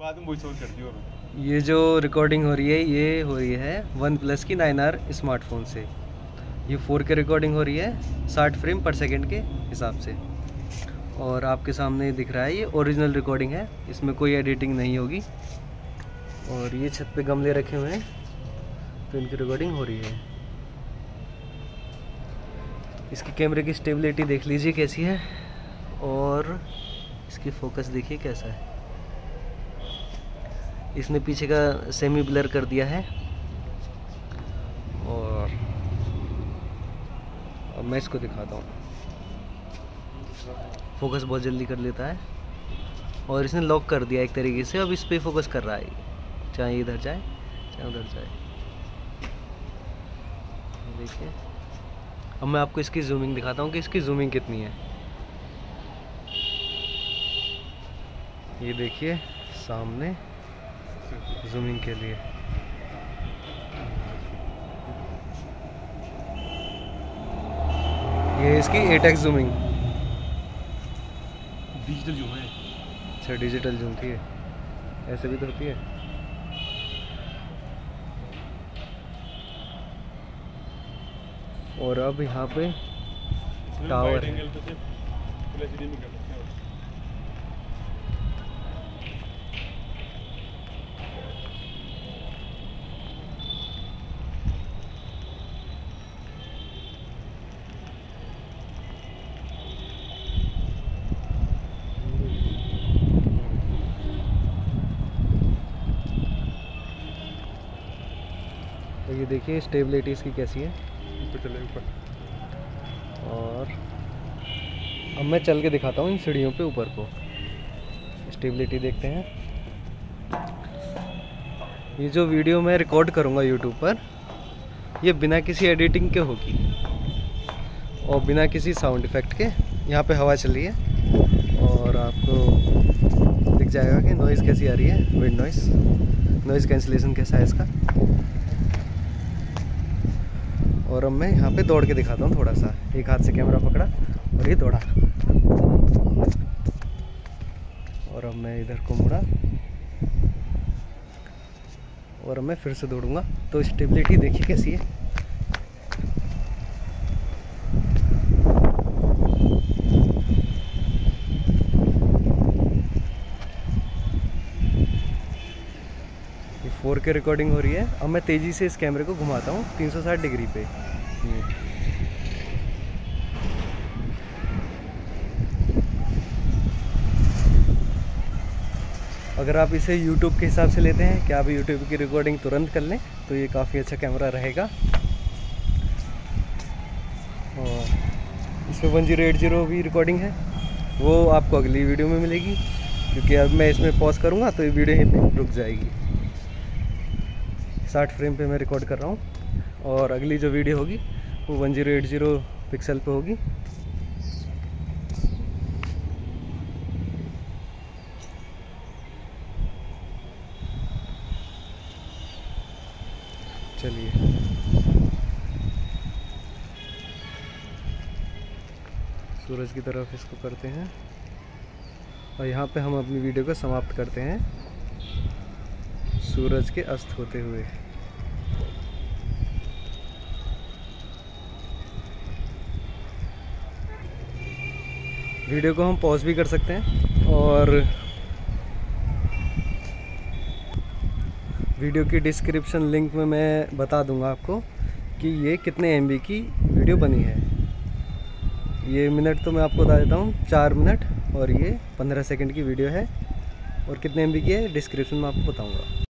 बाद में voice over कर दियो। ये जो रिकॉर्डिंग हो रही है ये हो रही है OnePlus की 9R स्मार्टफोन से। ये 4K रिकॉर्डिंग हो रही है 60 फ्रेम पर सेकंड के हिसाब से। और आपके सामने दिख रहा है ये ओरिजिनल रिकॉर्डिंग है, इसमें कोई एडिटिंग नहीं होगी। और ये छत पे गमले रखे हुए हैं तो इनकी रिकॉर्डिंग हो रही है। इसकी कैमरे की स्टेबिलिटी देख लीजिए कैसी है और इसकी फोकस देखिए कैसा है। इसने पीछे का सेमी ब्लर कर दिया है। और अब मैं इसको दिखाता हूँ, फोकस बहुत जल्दी कर लेता है। और इसने लॉक कर दिया एक तरीके से, अब इस पर फोकस कर रहा है, चाहे इधर जाए चाहे उधर जाए। देखिए अब मैं आपको इसकी जूमिंग दिखाता हूँ कि इसकी जूमिंग कितनी है। ये देखिए सामने जूमिंग के लिए। ये इसकी 8x जूमिंग डिजिटल जूम है। अच्छा डिजिटल जूम थी, ऐसे भी तो होती है। और अब यहाँ पे टावर है। ये देखिए स्टेबिलिटी इसकी कैसी है ऊपर। और अब मैं चल के दिखाता हूँ इन सीढ़ियों पे ऊपर को, स्टेबिलिटी देखते हैं। ये जो वीडियो मैं रिकॉर्ड करूँगा यूट्यूब पर ये बिना किसी एडिटिंग के होगी और बिना किसी साउंड इफेक्ट के। यहाँ पे हवा चल रही है और आपको दिख जाएगा कि नॉइज़ कैसी आ रही है, विंड नॉइज़, नॉइज़ कैंसिलेशन कैसा है इसका। और अब मैं यहाँ पे दौड़ के दिखाता हूँ थोड़ा सा, एक हाथ से कैमरा पकड़ा और ये दौड़ा। और अब मैं इधर को मुड़ा और अब मैं फिर से दौड़ूंगा तो स्टेबिलिटी देखिए कैसी है। ये 4K रिकॉर्डिंग हो रही है। अब मैं तेज़ी से इस कैमरे को घुमाता हूँ 360 डिग्री पे। अगर आप इसे YouTube के हिसाब से लेते हैं कि आप YouTube की रिकॉर्डिंग तुरंत कर लें तो ये काफ़ी अच्छा कैमरा रहेगा। और इसमें 1080 भी रिकॉर्डिंग है, वो आपको अगली वीडियो में मिलेगी क्योंकि अब मैं इसमें पॉज करूँगा तो ये वीडियो यहीं पर रुक जाएगी। 60 फ्रेम पे मैं रिकॉर्ड कर रहा हूँ और अगली जो वीडियो होगी वो 1080 पिक्सल पे होगी। चलिए सूरज की तरफ इसको करते हैं और यहाँ पे हम अपनी वीडियो को समाप्त करते हैं सूरज के अस्त होते हुए। वीडियो को हम पॉज भी कर सकते हैं और वीडियो की डिस्क्रिप्शन लिंक में मैं बता दूंगा आपको कि ये कितने MB की वीडियो बनी है। ये मिनट तो मैं आपको बता देता हूँ, 4 मिनट और ये 15 सेकंड की वीडियो है। और कितने MB की है डिस्क्रिप्शन में आपको बताऊंगा।